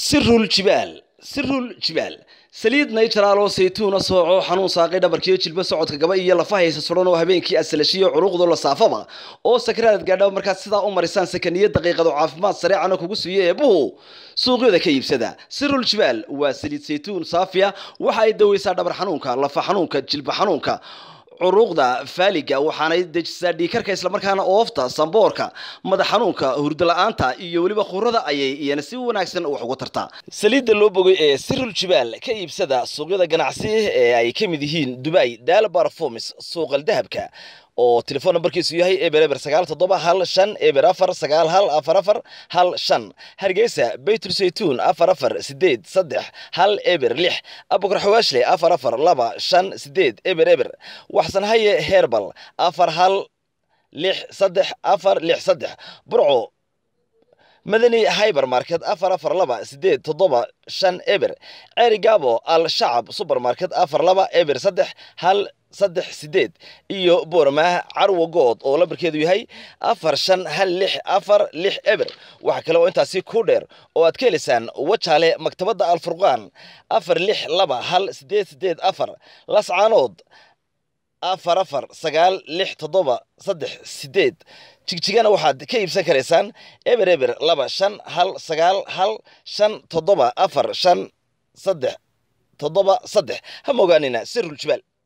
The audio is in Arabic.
سر الجبال سليد نيترال وسيتون صوعو حنون ساقي دبركيو جلبه سocodka gaba iyo lafaha haysa suran oo habeenkii asalashii uruqdo la saafaba oo sakraad gaadho marka sida u marisan sakaniye daqiiqado caafimaad sareecana kugu siiye eebuhu suuqyada ka iibsada sirul jibal waa saliid saytuun saafiya waxa ay daweysaa dhabar xanuunka lafaha xanuunka jilba xanuunka عروقة فالجة وحنايد دجسادي كركا إسلام مركانا أوفتا سامبوركا ماذا حنونكا هردلا أنتا يولي بخوردا أيه ينسيو ناكسن وحقترتا سليد اللوبو سر الجبال كيف سدا سوق هذا جناعسيه أي كم ذهين دبي دال بارفومس سوق الذهبكا أو تليفون نمبركيسو يهي إبرابر سجال تضبع هل شن إبرافر سجال هل أفرافر هل شن هرجيسة بيتر سيتون أفرافر سديد صدح هل إبر لح أبوكر حواشلي أفرافر لبا شن سديد إبرابر وحسن هي هيربل أفر هل لح صدح أفر لح صدح برعو مدني هايبر ماركت أفر لبا سديد تضبع شن إبر عريقابو الشعب سوبر ماركت أفر لبا إبر صدح هل صدح سديد إيو بورما عرو قوض أو لبر كيدو يهي أفر شن هل لح أفر لح إبر وحكا لو انتا سي كودر أو أتكاليسان واتشالي مكتبدا الفرقان أفر لح لبا هل سديد أفر لاس عانود أفر سقال لح تضوبا صدح سديد تيجينا واحد كيف سكريسان إبر لبا شن هل سقال هل شن تضوبا أفر شن صدح تضوبا صدح هم وقانينا سر الجبال.